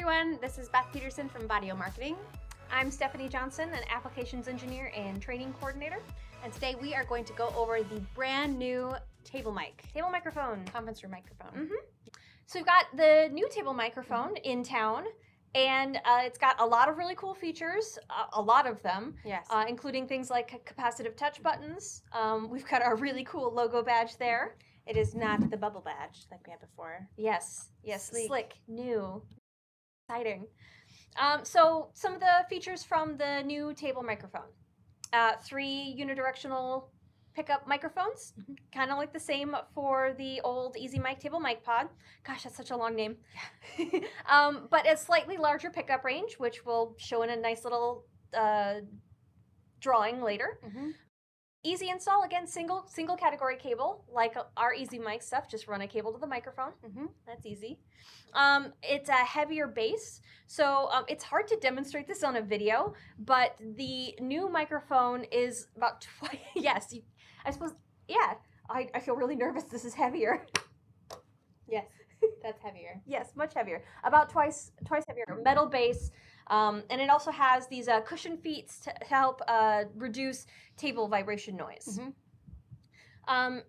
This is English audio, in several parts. everyone, this is Beth Peterson from Vaddio Marketing. I'm Stephanie Johnson, an applications engineer and training coordinator. And today we are going to go over the brand new table microphone, conference room microphone. So we've got the new table microphone in town, and it's got a lot of really cool features, a lot of them, including things like capacitive touch buttons. We've got our really cool logo badge there. It is not the bubble badge like we had before. Yes, yes, slick, new, exciting. So some of the features from the new table microphone. 3 unidirectional pickup microphones, kind of like the same for the old EasyMic TableMIC pod. Gosh, that's such a long name. Yeah. But a slightly larger pickup range, which we'll show in a nice little drawing later. Easy install, again, single category cable, like our EasyMic stuff, just run a cable to the microphone. That's easy. It's a heavier base, so it's hard to demonstrate this on a video, but the new microphone is about twice, I feel really nervous, this is heavier. Yes, that's heavier. Yes, much heavier, about twice heavier, metal base. And it also has these cushion feet to help reduce table vibration noise.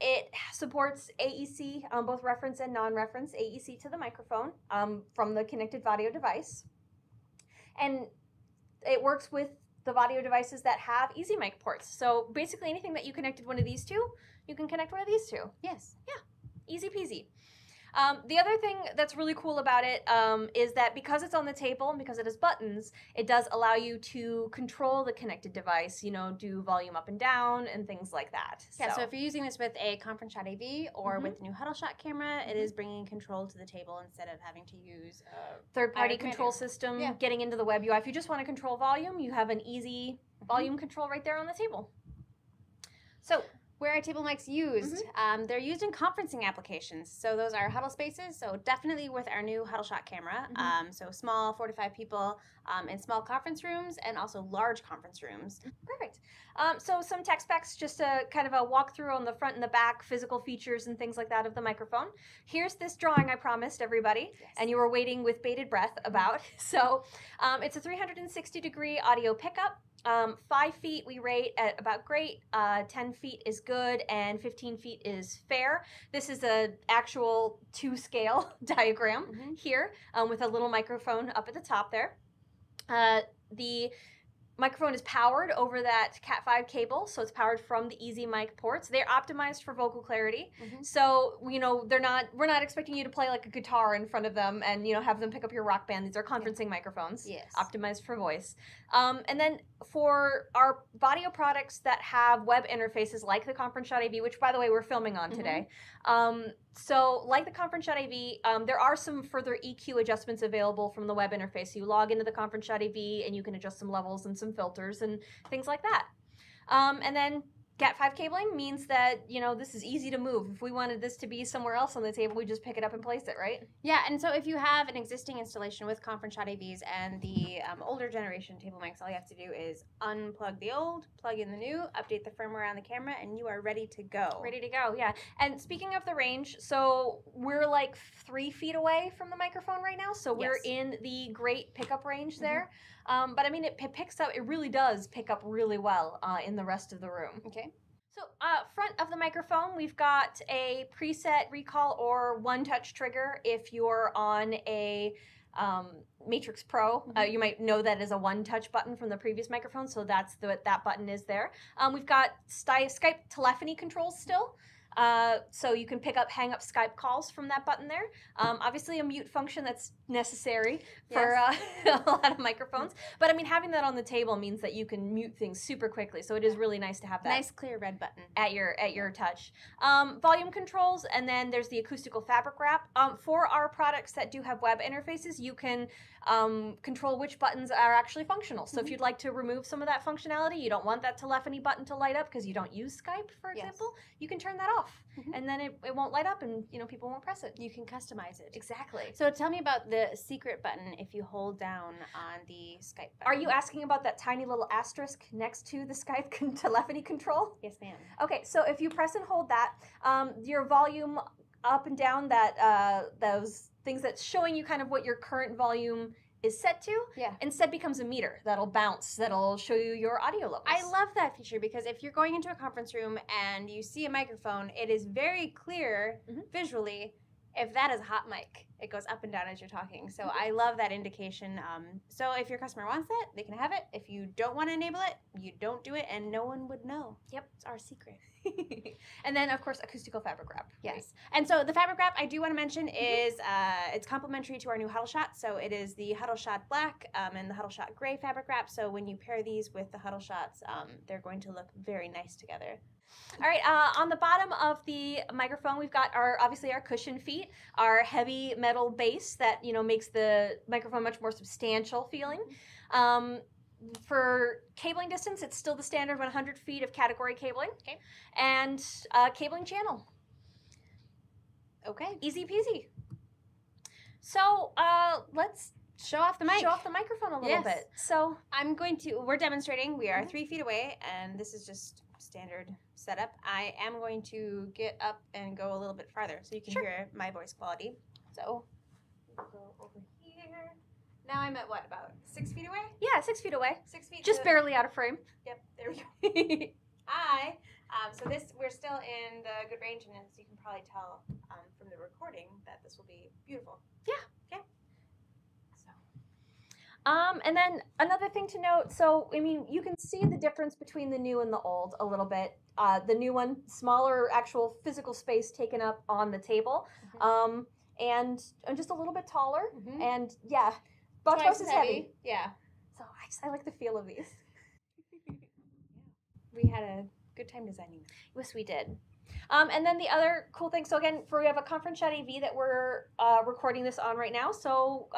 It supports AEC, both reference and non-reference, AEC to the microphone from the connected Vaddio device. And it works with the Vaddio devices that have EasyMic ports. So basically anything that you connected one of these to, you can connect one of these to. Yes. Yeah. Easy peasy. The other thing that's really cool about it is that because it's on the table and because it has buttons, it does allow you to control the connected device, you know, do volume up and down and things like that. Yeah, so if you're using this with a ConferenceSHOT AV or with the new HuddleShot camera, it is bringing control to the table instead of having to use a third-party control system, getting into the web UI. If you just want to control volume, you have an easy volume control right there on the table. So where are table mics used? They're used in conferencing applications. So those are huddle spaces, so definitely with our new HuddleShot camera. So small, 4 to 5 people in small conference rooms and also large conference rooms. Perfect. So some tech specs, just a kind of a walkthrough on the front and the back, physical features and things like that of the microphone. Here's this drawing I promised everybody, and you were waiting with bated breath about. So it's a 360-degree audio pickup. 5 feet we rate at about great, 10 feet is good, and 15 feet is fair. This is an actual 2-scale diagram here with a little microphone up at the top there. The microphone is powered over that Cat5 cable, so it's powered from the EasyMic ports. They're optimized for vocal clarity, so you know we're not expecting you to play like a guitar in front of them and you know have them pick up your rock band. These are conferencing microphones, optimized for voice. And then for our Vaddio products that have web interfaces like the ConferenceSHOT AV, which by the way we're filming on today. So like the ConferenceSHOT AV, there are some further EQ adjustments available from the web interface. You log into the ConferenceSHOT AV and you can adjust some levels and some filters and things like that. And then Cat5 cabling means that, you know, this is easy to move. If we wanted this to be somewhere else on the table, we just pick it up and place it, right? Yeah, and so if you have an existing installation with ConferenceSHOT AVs and the older generation table mics, all you have to do is unplug the old, plug in the new, update the firmware on the camera, and you are ready to go. Ready to go, yeah. And speaking of the range, so we're like 3 feet away from the microphone right now, so we're in the great pickup range there. But I mean, it picks up, it really does pick up really well in the rest of the room. So front of the microphone, we've got a preset recall or one-touch trigger. If you're on a Matrix Pro, you might know that as a one-touch button from the previous microphone, so that's what that button is there. We've got Skype telephony controls still. So you can pick up, hang up Skype calls from that button there. Obviously a mute function that's necessary for a lot of microphones. But I mean, having that on the table means that you can mute things super quickly. So it is really nice to have that. Nice clear red button. At your touch. Volume controls, and then there's the acoustical fabric wrap. For our products that do have web interfaces, you can control which buttons are actually functional. So if you'd like to remove some of that functionality, you don't want that telephony button to light up because you don't use Skype, for example, you can turn that off. And then it won't light up and you know people won't press it. You can customize it. Exactly. So tell me about the secret button if you hold down on the Skype button. Are you asking about that tiny little asterisk next to the Skype telephony control? Yes, ma'am. Okay, so if you press and hold that, your volume up and down, that those things that's showing you kind of what your current volume is set to, instead becomes a meter that'll bounce, that'll show you your audio levels. I love that feature because if you're going into a conference room and you see a microphone, it is very clear visually if that is a hot mic. It goes up and down as you're talking. So I love that indication. So if your customer wants it, they can have it. If you don't want to enable it, you don't do it, and no one would know. Yep, it's our secret. And then, of course, acoustical fabric wrap. Yes. Right? And so the fabric wrap I do want to mention is it's complementary to our new HuddleShot. So it is the HuddleShot Black and the HuddleShot Gray fabric wrap. So when you pair these with the HuddleShots, they're going to look very nice together. All right, on the bottom of the microphone, we've got our, obviously, our cushion feet, our heavy metal base that, you know, makes the microphone much more substantial feeling. For cabling distance, it's still the standard 100 feet of category cabling. Okay. And cabling channel. Okay. Easy peasy. So let's show off the mic. Show off the microphone a little bit. So I'm going to, we're demonstrating, we are 3 feet away, and this is just standard setup. I am going to get up and go a little bit farther so you can hear my voice quality. So we'll go over here. Now I'm at what, about 6 feet away? Yeah, 6 feet away. 6 feet. Just barely out of frame. Yep, there we go. So this, we're still in the good range, and as you can probably tell from the recording that this will be beautiful. Yeah. Okay. So. And then another thing to note, so, I mean, you can see the difference between the new and the old a little bit. The new one, smaller actual physical space taken up on the table, and just a little bit taller, and yeah. Both post is heavy. Yeah. So I like the feel of these. We had a good time designing them. Yes, we did. And then the other cool thing, so again, we have a ConferenceSHOT AV that we're recording this on right now. So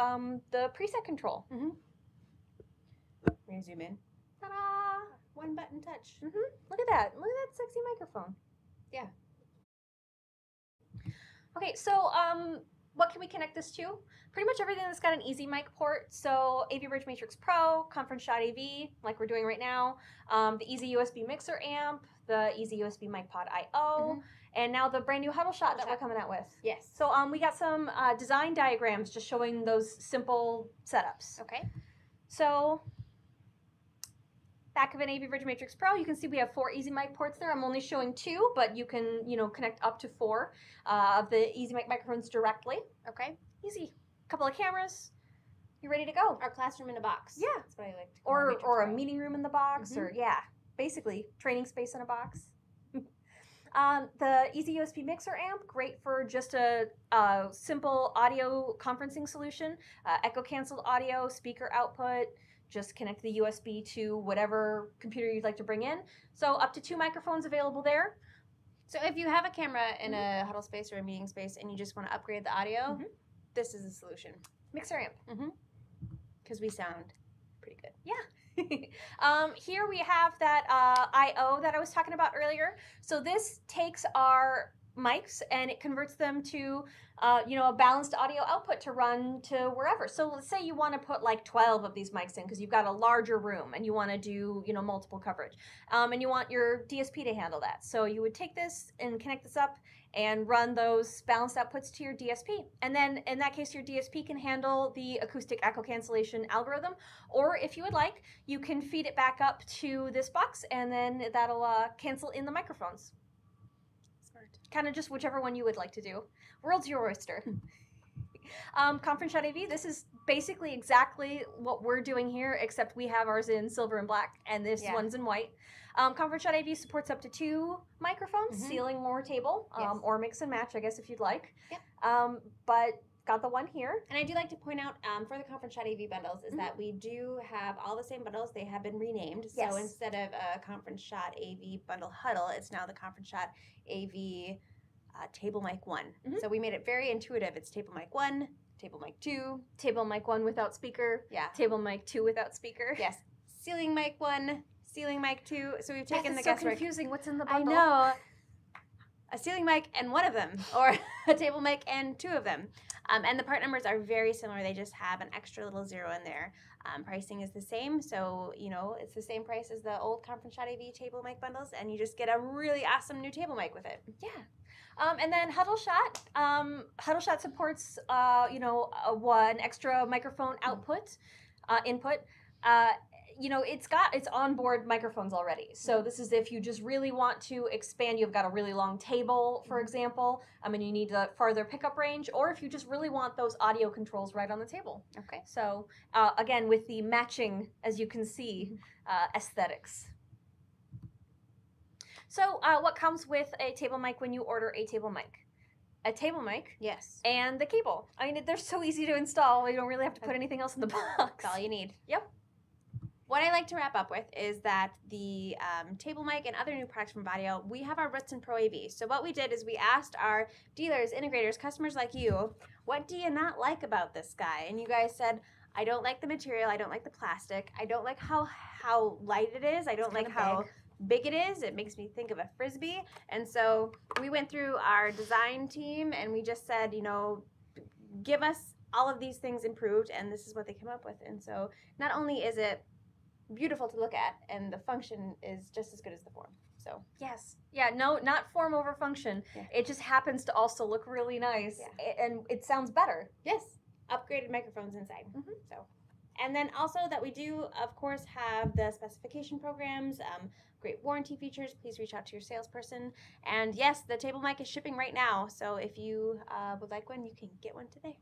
the preset control. We're going to zoom in. Ta-da! One button touch. Look at that. Look at that sexy microphone. Yeah. Okay, so what can we connect this to? Pretty much everything that's got an EasyMic port. So AV Bridge MATRIX PRO, ConferenceSHOT AV, like we're doing right now, the EasyUSB mixer amp, the EasyUSB mic pod IO, and now the brand new HuddleShot that we're coming out with. Yes. So we got some design diagrams just showing those simple setups. Okay. So back of an AV Bridge MATRIX PRO, you can see we have 4 EasyMic ports there. I'm only showing 2, but you can, you know, connect up to 4 of the EasyMic microphones directly. Okay. Easy. Couple of cameras, you're ready to go. Our classroom in a box. Yeah. That's what I like to call or a meeting room in the box, or basically training space in a box. The EasyUSB mixer amp, great for just a simple audio conferencing solution. Echo-canceled audio, speaker output. Just connect the USB to whatever computer you'd like to bring in. So up to 2 microphones available there. So if you have a camera in a huddle space or a meeting space and you just want to upgrade the audio, this is the solution. Mixer amp. Because we sound pretty good. Yeah. Here we have that I.O. that I was talking about earlier. So this takes our mics and it converts them to you know, a balanced audio output to run to wherever. So let's say you want to put like 12 of these mics in because you've got a larger room and you want to do, you know, multiple coverage, and you want your DSP to handle that. So you would take this and connect this up and run those balanced outputs to your DSP. And then in that case, your DSP can handle the acoustic echo cancellation algorithm, or if you would like, you can feed it back up to this box and then that'll cancel in the microphones. Kind of just whichever one you would like to do. World's your oyster. ConferenceSHOT AV, this is basically exactly what we're doing here, except we have ours in silver and black, and this one's in white. ConferenceSHOT AV supports up to 2 microphones, ceiling or table, or mix and match, I guess, if you'd like. But got the one here. And I do like to point out for the ConferenceSHOT AV bundles is that we do have all the same bundles. They have been renamed. Yes. So instead of a ConferenceSHOT AV Bundle Huddle, it's now the ConferenceSHOT AV TableMIC 1. So we made it very intuitive. It's TableMIC 1, TableMIC 2. TableMIC 1 without speaker. Yeah. TableMIC 2 without speaker. Yes. Ceiling mic 1, ceiling mic 2. So we've taken the guesswork. That's so confusing. What's in the bundle? I know. A ceiling mic and 1 of them, or a table mic and 2 of them. And the part numbers are very similar. They just have an extra little zero in there. Pricing is the same. So, you know, it's the same price as the old ConferenceShot AV table mic bundles, and you just get a really awesome new table mic with it. Yeah. And then HuddleShot. HuddleShot supports, you know, an extra microphone output, input. You know, it's got its onboard microphones already. So this is if you just really want to expand, you've got a really long table, for example, and you need the farther pickup range, or if you just really want those audio controls right on the table. Okay. So again, with the matching, as you can see, aesthetics. So what comes with a table mic when you order a table mic? A table mic. Yes. And the cable. I mean, they're so easy to install. You don't really have to put anything else in the box. That's all you need. Yep. What I like to wrap up with is that the table mic and other new products from Vaddio, we have our Ritson Pro AV. So what we did is we asked our dealers, integrators, customers like you, what do you not like about this guy? And you guys said, I don't like the material, I don't like the plastic, I don't like how light it is, I don't like how big it is, it makes me think of a Frisbee. And so we went through our design team and we just said, you know, give us all of these things improved, and this is what they came up with. And so not only is it beautiful to look at, and the function is just as good as the form. So yes, yeah, no, not form over function. Yeah. It just happens to also look really nice, yeah, and it sounds better. Yes, upgraded microphones inside. Mm-hmm. So, and then also that we do, of course, have the specification programs, great warranty features. Please reach out to your salesperson. And yes, the table mic is shipping right now. So if you would like one, you can get one today.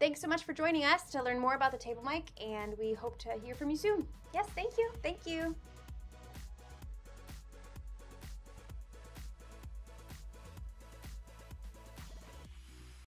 Thanks so much for joining us to learn more about the table mic, and we hope to hear from you soon. Yes, thank you. Thank you.